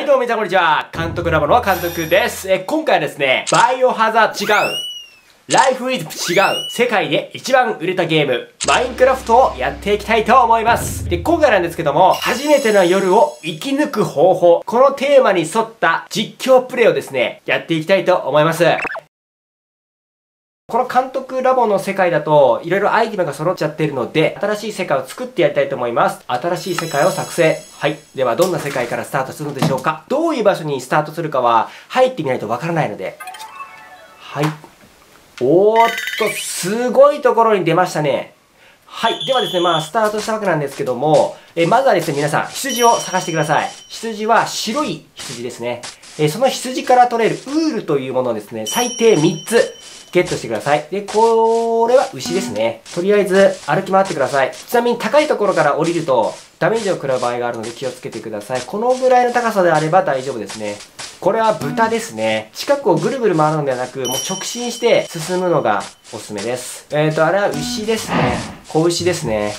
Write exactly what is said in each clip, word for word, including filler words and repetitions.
はいどうもみなさんこんにちは。監督ラボの監督です。え、今回はですね、バイオハザード違う。ライフイズ違う。世界で一番売れたゲーム、マインクラフトをやっていきたいと思います。で、今回なんですけども、初めての夜を生き抜く方法。このテーマに沿った実況プレイをですね、やっていきたいと思います。この監督ラボの世界だと、いろいろアイテムが揃っちゃってるので、新しい世界を作ってやりたいと思います。新しい世界を作成。はい。では、どんな世界からスタートするのでしょうか。どういう場所にスタートするかは、入ってみないとわからないので。はい。おーっと、すごいところに出ましたね。はい。ではですね、まあ、スタートしたわけなんですけども、え、まずはですね、皆さん、羊を探してください。羊は白い羊ですね。え、その羊から取れるウールというものをですね、最低みっつ。ゲットしてください。で、これは牛ですね。とりあえず歩き回ってください。ちなみに高いところから降りるとダメージを食らう場合があるので気をつけてください。このぐらいの高さであれば大丈夫ですね。これは豚ですね。近くをぐるぐる回るのではなく、もう直進して進むのがおすすめです。えーと、あれは牛ですね。子牛ですね。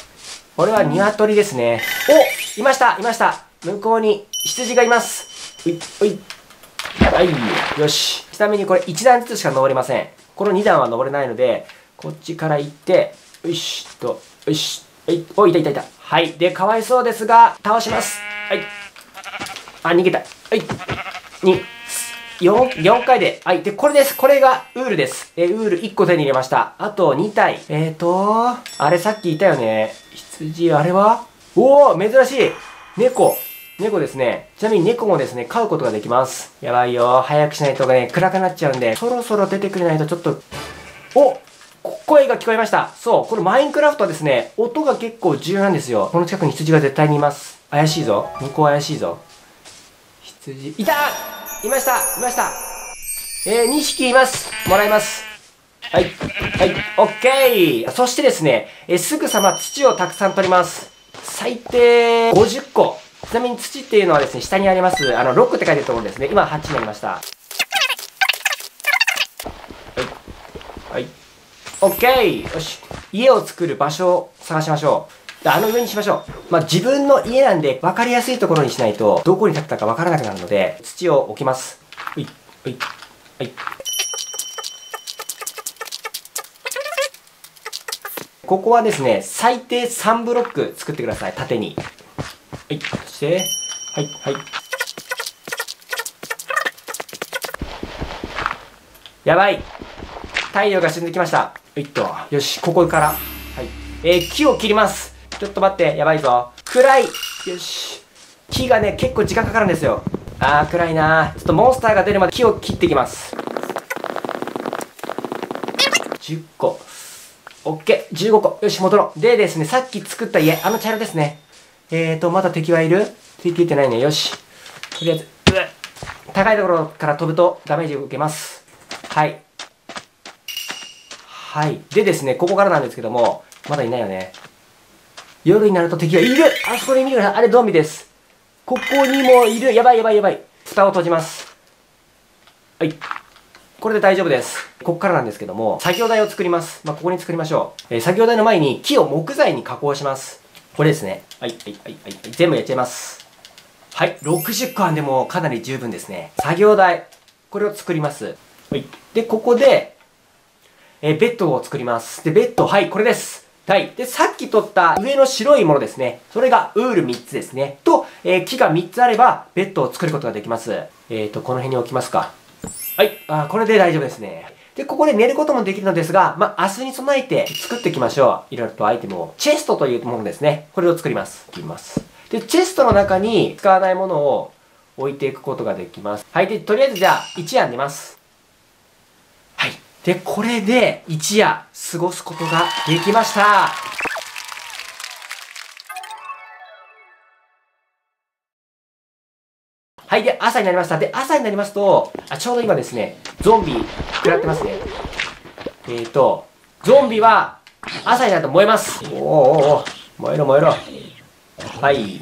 これは鶏ですね。お！いました！いました！向こうに羊がいます。うい、うい。はい。よし。ちなみにこれいちだんずつしか登れません。このにだんは登れないので、こっちから行って、よいしょっと、よいしょ、はい、お、いたいたいた。はい。で、かわいそうですが、倒します。はい。あ、逃げた。はい。に、よん、よんかいで。はい。で、これです。これが、ウールです。え、ウールいっこ手に入れました。あとにたい。えーと、あれさっきいたよね。羊、あれは？おー、珍しい。猫。猫ですね。ちなみに猫もですね、飼うことができます。やばいよ。早くしないとね、暗くなっちゃうんで、そろそろ出てくれないとちょっと、お！声が聞こえました。そう、このマインクラフトはですね、音が結構重要なんですよ。この近くに羊が絶対にいます。怪しいぞ。向こう怪しいぞ。羊、いた！いました！いました！えー、にひきいます。もらいます。はい。はい。オッケー！そしてですね、えー、すぐさま土をたくさん取ります。最低ごじゅっこ。ちなみに土っていうのはですね、下にあります、あの、ろくって書いてるところですね。今、はちになりました。はい。はい。オッケー！よし。家を作る場所を探しましょう。あの上にしましょう。まあ、自分の家なんで、分かりやすいところにしないと、どこに建てたか分からなくなるので、土を置きます。はい。はい。はい。ここはですね、最低さんブロック作ってください。縦に。はい、そして、はい、はい。やばい。太陽が沈んできました。えっと、よし、ここから。はい。えー、木を切ります。ちょっと待って、やばいぞ。暗い。よし。木がね、結構時間かかるんですよ。あー、暗いなー。ちょっとモンスターが出るまで木を切っていきます。じゅっこ。オッケー、じゅうごこ。よし、戻ろう。でですね、さっき作った家、あの茶色ですね。えーと、まだ敵はいる？敵いてないね。よし。とりあえず、うっ。高いところから飛ぶとダメージを受けます。はい。はい。でですね、ここからなんですけども、まだいないよね。夜になると敵はいる！あそこに見てください。あれゾンビです。ここにもいる。やばいやばいやばい。蓋を閉じます。はい。これで大丈夫です。ここからなんですけども、作業台を作ります。まあ、ここに作りましょう。えー、作業台の前に木を木材に加工します。これですね。はい、はい、はい、はい。全部やっちゃいます。はい。ろくじゅっこでもかなり十分ですね。作業台。これを作ります。はい。で、ここで、えー、ベッドを作ります。で、ベッド、はい、これです。はい。で、さっき取った上の白いものですね。それがウールみっつですね。と、えー、木がみっつあれば、ベッドを作ることができます。えーと、この辺に置きますか。はい。あー、これで大丈夫ですね。で、ここで寝ることもできるのですが、まあ、明日に備えて作っていきましょう。いろいろとアイテムを。チェストというものですね。これを作ります。いきます。で、チェストの中に使わないものを置いていくことができます。はい。で、とりあえずじゃあ、一夜寝ます。はい。で、これで一夜過ごすことができました。はい。で、朝になりました。で、朝になりますと、あ、ちょうど今ですね、ゾンビ食らってますね。えーと、ゾンビは朝になると燃えます。おーおーおー、燃えろ燃えろ。はい、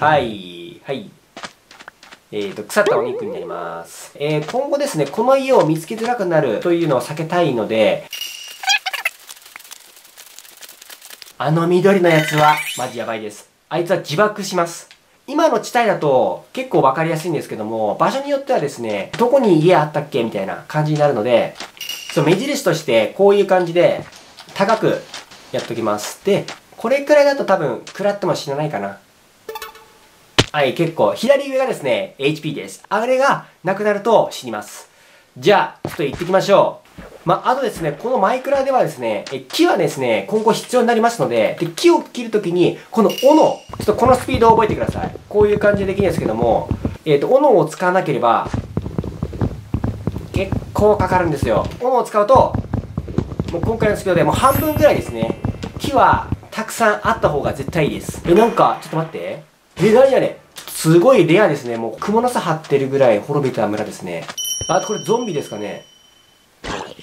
はい、はい。えーと、腐ったお肉になります。えー、今後ですね、この家を見つけづらくなるというのを避けたいので、あの緑のやつは、マジやばいです。あいつは自爆します。今の地帯だと結構わかりやすいんですけども、場所によってはですね、どこに家あったっけみたいな感じになるので、そう目印としてこういう感じで高くやっときます。で、これくらいだと多分食らっても死なないかな。はい、結構。左上がですね、エイチピー です。あれがなくなると死にます。じゃあ、ちょっと行ってきましょう。まあ、あとですね、このマイクラではですね、え木はですね、今後必要になりますので、で木を切るときに、この斧、ちょっとこのスピードを覚えてください。こういう感じでできるんですけども、えっと、斧を使わなければ、結構かかるんですよ。斧を使うと、もう今回のスピードでもう半分ぐらいですね。木はたくさんあった方が絶対いいです。え、なんか、ちょっと待って。え、なにあれ？すごいレアですね。もう、蜘蛛の巣張ってるぐらい滅びた村ですね。あ、これゾンビですかね。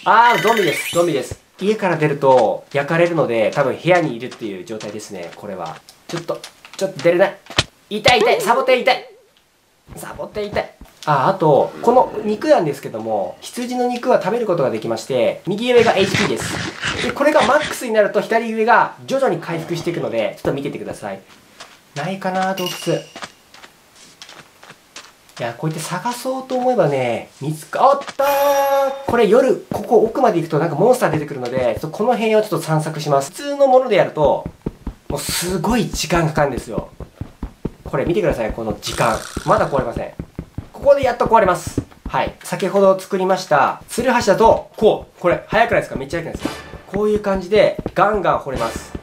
あー、ゾンビです。ゾンビです。家から出ると焼かれるので、多分部屋にいるっていう状態ですね、これは。ちょっと、ちょっと出れない。痛い痛い、サボテン痛い。サボテン痛い。あ、あと、この肉なんですけども、羊の肉は食べることができまして、右上が エイチピー です。で、これがマックスになると左上が徐々に回復していくので、ちょっと見ててください。ないかな、洞窟。いや、こうやって探そうと思えばね、見つかったー。これ夜、ここ奥まで行くとなんかモンスター出てくるので、この辺をちょっと散策します。普通のものでやると、もうすごい時間かかるんですよ。これ見てください、この時間。まだ壊れません。ここでやっと壊れます。はい。先ほど作りました、ツルハシだと、こう、これ、早くないですか？めっちゃ早くないですか？こういう感じで、ガンガン掘れます。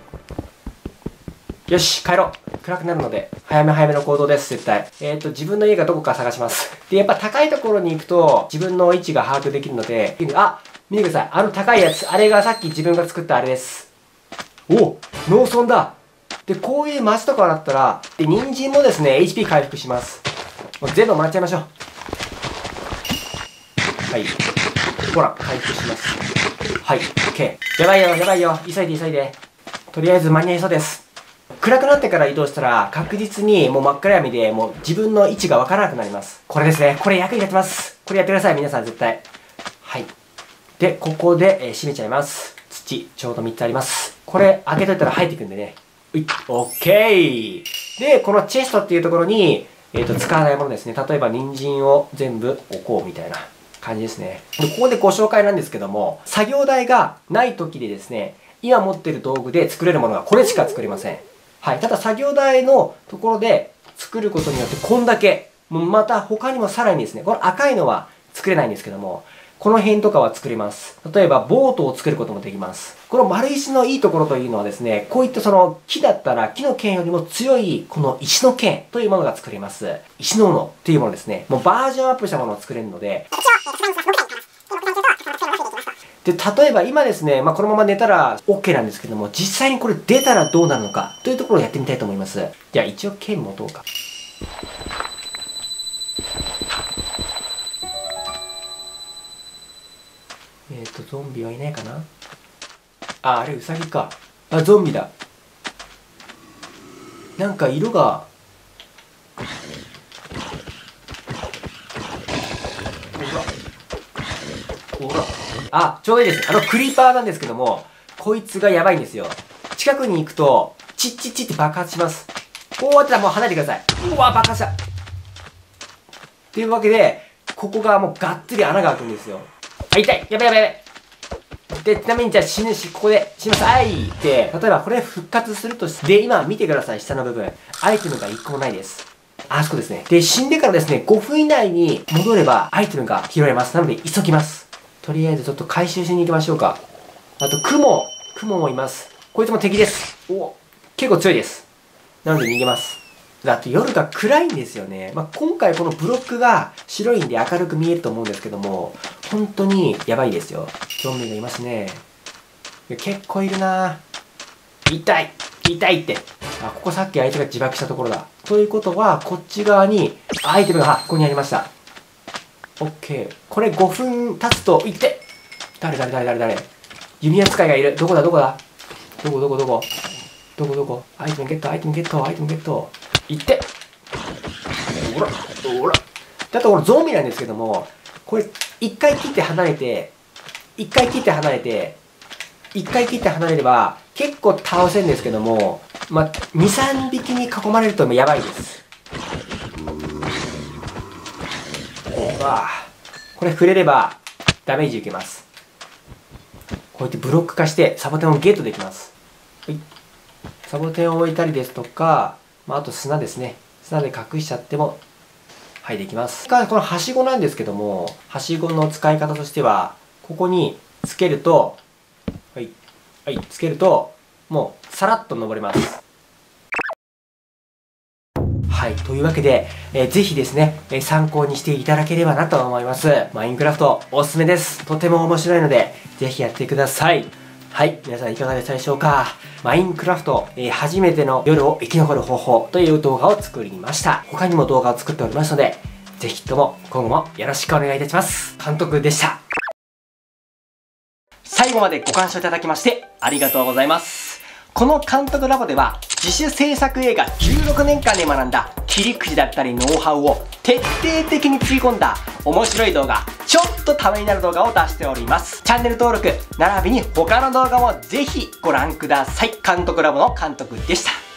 よし、帰ろう。暗くなるので、早め早めの行動です、絶対。えっと、自分の家がどこか探します。で、やっぱ高いところに行くと、自分の位置が把握できるので、あ、見てください。あの高いやつ。あれがさっき自分が作ったあれです。お、農村だ。で、こういう町とかだったら、で、人参もですね、エイチピー 回復します。もう全部回っちゃいましょう。はい。ほら、回復します。はい、OK。やばいよ、やばいよ。急いで急いで。とりあえず間に合いそうです。暗くなってから移動したら確実にもう真っ暗闇でもう自分の位置がわからなくなります。これですね。これ役に立ちます。これやってください。皆さん絶対。はい。で、ここで、えー、閉めちゃいます。土、ちょうどみっつあります。これ開けといたら入ってくんでね。ういっ。オッケー。で、このチェストっていうところに、えっと、使わないものですね。例えば人参を全部置こうみたいな感じですね。で、ここでご紹介なんですけども、作業台がない時でですね、今持ってる道具で作れるものがこれしか作れません。はい。ただ作業台のところで作ることによってこんだけ、また他にもさらにですね、この赤いのは作れないんですけども、この辺とかは作れます。例えばボートを作ることもできます。この丸石のいいところというのはですね、こういったその木だったら木の剣よりも強いこの石の剣というものが作れます。石の斧というものですね。もうバージョンアップしたものを作れるので、で、例えば今ですね、まあ、このまま寝たら OK なんですけども、実際にこれ出たらどうなるのかというところをやってみたいと思います。じゃあ一応剣持とうか。えっと、ゾンビはいないかな？あ、あれウサギか。あ、ゾンビだ。なんか色が。ほら。ほら。あ、ちょうどいいです。あの、クリーパーなんですけども、こいつがやばいんですよ。近くに行くと、チッチッチッって爆発します。こうやったらもう離れてください。うわ、爆発した。っていうわけで、ここがもうがっつり穴が開くんですよ。あ、痛い。やばいやばいやばい。で、ちなみにじゃあ死ぬし、ここで死にます。あいって、例えばこれ復活するとして、で、今見てください、下の部分。アイテムがいっこもないです。あそこですね。で、死んでからですね、ごふん以内に戻れば、アイテムが拾えます。なので、急ぎます。とりあえずちょっと回収しに行きましょうか。あと、クモ。クモもいます。こいつも敵です。お、結構強いです。なので逃げます。だって夜が暗いんですよね。まあ、今回このブロックが白いんで明るく見えると思うんですけども、本当にやばいですよ。ゾンビがいますね。結構いるなぁ。痛い痛いって。あ、ここさっき相手が自爆したところだ。ということは、こっち側にアイテムが、あ、ここにありました。オッケー。これごふん経つと、いって誰誰誰誰誰弓矢使いがいる。どこだどこだどこどこどこどこどこアイテムゲット、アイテムゲット、アイテムゲット。いっておらおらだとこれゾンビなんですけども、これ、一回切って離れて、一回切って離れて、一回切って離れれば、結構倒せるんですけども、ま、に、さんびきに囲まれるとやばいです。わー、これ触れればダメージ受けます。こうやってブロック化してサボテンをゲットできます。はい、サボテンを置いたりですとか、まあ、あと砂ですね。砂で隠しちゃってもはいできます。このはしごなんですけども、はしごの使い方としては、ここにつけると、はい、はい、つけるともうさらっと登れます。はい、というわけで、えー、ぜひですね、えー、参考にしていただければなと思います。マインクラフトおすすめです。とても面白いので、ぜひやってください。はい、皆さんいかがでしたでしょうか。マインクラフト、えー、初めての夜を生き残る方法という動画を作りました。他にも動画を作っておりますので、ぜひとも今後もよろしくお願いいたします。監督でした。最後までご鑑賞いただきまして、ありがとうございます。この監督ラボでは、自主制作映画じゅうろくねんかんで学んだ切り口だったりノウハウを徹底的につぎ込んだ面白い動画、ちょっとためになる動画を出しております。チャンネル登録並びに他の動画もぜひご覧ください。監督ラボの監督でした。